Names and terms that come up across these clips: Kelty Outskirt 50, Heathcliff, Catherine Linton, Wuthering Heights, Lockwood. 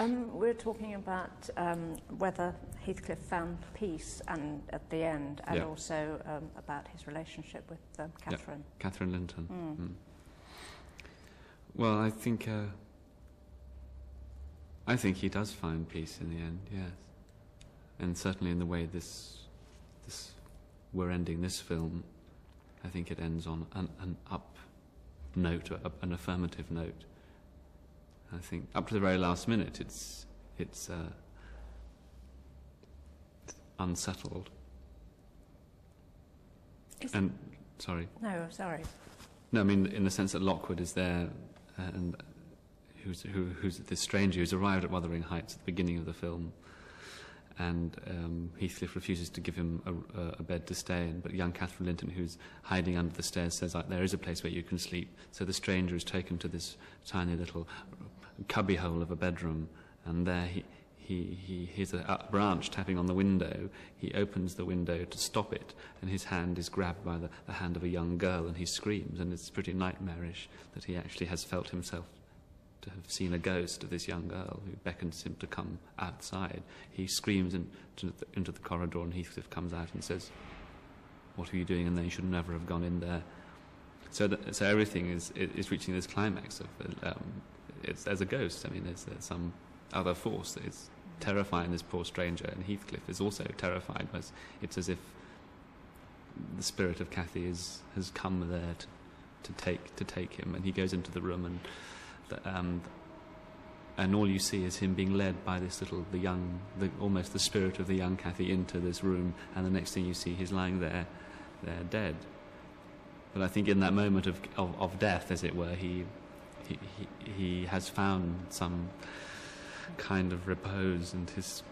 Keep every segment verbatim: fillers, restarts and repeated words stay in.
Um, we're talking about um, whether Heathcliff found peace and at the end, and yeah. also um, about his relationship with um, Catherine. Yeah. Catherine Linton. Mm. Mm. Well, I think uh, I think he does find peace in the end, yes, and certainly in the way this this we're ending this film, I think it ends on an, an up note, an affirmative note. I think up to the very last minute, it's it's uh, unsettled. Is and it? sorry. No, sorry. No, I mean in the sense that Lockwood is there, and who's who, who's this stranger who's arrived at Wuthering Heights at the beginning of the film, and um, Heathcliff refuses to give him a, a bed to stay in. But young Catherine Linton, who's hiding under the stairs, says like, "There is a place where you can sleep." So the stranger is taken to this tiny little cubbyhole of a bedroom, and there he he he hears a uh, branch tapping on the window. He opens the window to stop it, and his hand is grabbed by the, the hand of a young girl, and he screams. And it's pretty nightmarish that he actually has felt himself to have seen a ghost of this young girl who beckons him to come outside. He screams in, to the, into the corridor, and Heathcliff comes out and says, "What are you doing in there? You should never have gone in there." So that, so everything is is reaching this climax of. Um, It's, there's a ghost. I mean, there's, there's some other force that is terrifying this poor stranger, and Heathcliff is also terrified. But it's as if the spirit of Cathy is has come there to, to take to take him, and he goes into the room, and the, um, and all you see is him being led by this little the young, the, almost the spirit of the young Cathy into this room, and the next thing you see, he's lying there, there dead. But I think in that moment of of, of death, as it were, he. He, he, he has found some kind of repose, and his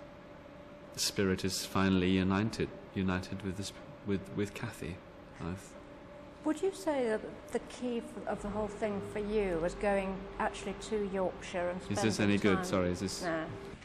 spirit is finally united, united with this, with with Cathy. I've Would you say that the key for, of the whole thing for you was going actually to Yorkshire and spending time? Is this any good? Sorry, is this? No.